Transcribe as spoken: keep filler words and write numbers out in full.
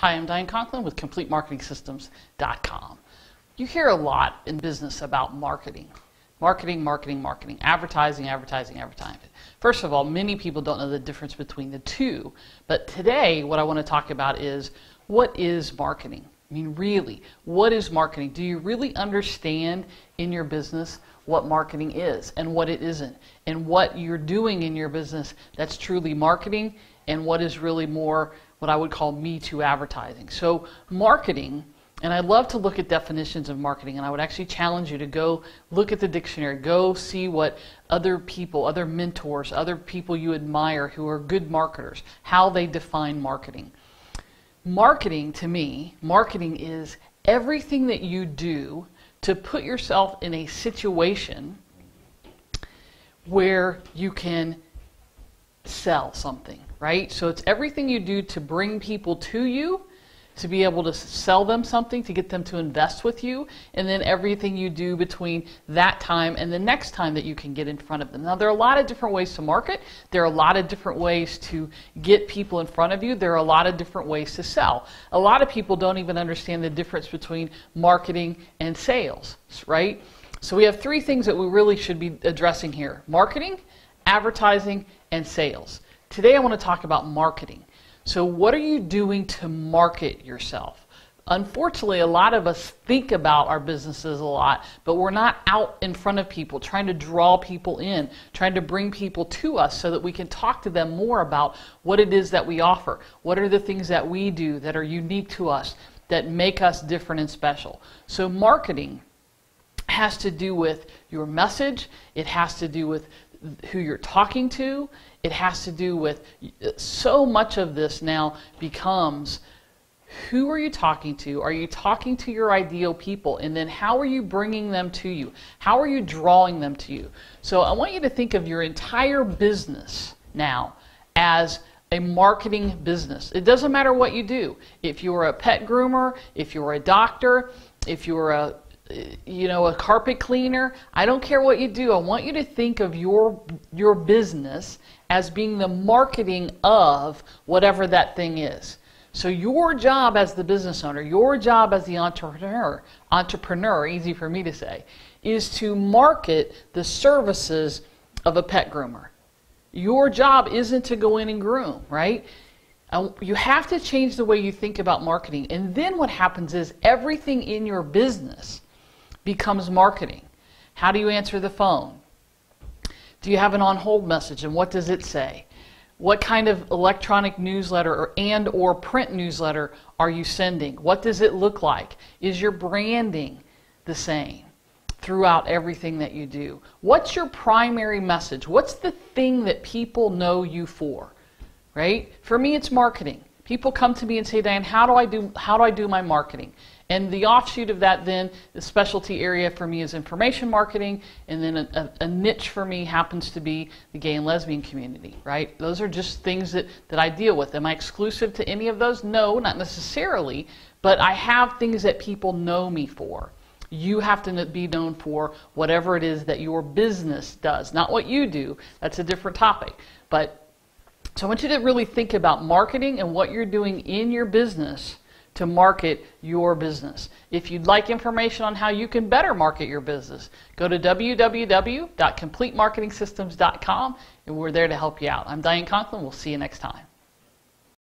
Hi, I'm Diane Conklin with Complete Marketing Systems dot com. You hear a lot in business about marketing. Marketing, marketing, marketing. Advertising, advertising, advertising. First of all, many people don't know the difference between the two. But today, what I want to talk about is, what is marketing? I mean, really, what is marketing? Do you really understand in your business what marketing is and what it isn't? And what you're doing in your business that's truly marketing and what is really more what I would call me too advertising. So marketing, and I love to look at definitions of marketing, and I would actually challenge you to go look at the dictionary, go see what other people, other mentors, other people you admire who are good marketers, how they define marketing. Marketing, to me, marketing is everything that you do to put yourself in a situation where you can sell something, right? So it's everything you do to bring people to you, to be able to sell them something, to get them to invest with you, and then everything you do between that time and the next time that you can get in front of them. Now, there are a lot of different ways to market. There are a lot of different ways to get people in front of you. There are a lot of different ways to sell. A lot of people don't even understand the difference between marketing and sales, right? So we have three things that we really should be addressing here: marketing, advertising, and sales. Today I want to talk about marketing. So what are you doing to market yourself? Unfortunately, a lot of us think about our businesses a lot, but we're not out in front of people, trying to draw people in, trying to bring people to us so that we can talk to them more about what it is that we offer, what are the things that we do that are unique to us, that make us different and special. So marketing has to do with your message, it has to do with who you're talking to, it has to do with, so much of this now becomes, who are you talking to? Are you talking to your ideal people? And then how are you bringing them to you? How are you drawing them to you? So I want you to think of your entire business now as a marketing business. It doesn't matter what you do. If you're a pet groomer, if you're a doctor, if you're a you know, a carpet cleaner, I don't care what you do. I want you to think of your your business as being the marketing of whatever that thing is. So your job as the business owner, your job as the entrepreneur, entrepreneur, easy for me to say, is to market the services of a pet groomer. Your job isn't to go in and groom, right? You have to change the way you think about marketing. And then what happens is everything in your business becomes marketing. How do you answer the phone? Do you have an on-hold message, and what does it say? What kind of electronic newsletter or and or print newsletter are you sending? What does it look like? Is your branding the same throughout everything that you do? What's your primary message? What's the thing that people know you for, right? For me, it's marketing. People come to me and say, Diane, how do I do, how do I do my marketing? And the offshoot of that then, the specialty area for me is information marketing, and then a, a, a niche for me happens to be the gay and lesbian community, right? Those are just things that, that I deal with. Am I exclusive to any of those? No, not necessarily, but I have things that people know me for. You have to be known for whatever it is that your business does, not what you do. That's a different topic. But so I want you to really think about marketing and what you're doing in your business to market your business. If you'd like information on how you can better market your business, go to w w w dot complete marketing systems dot com, and we're there to help you out. I'm Diane Conklin. We'll see you next time.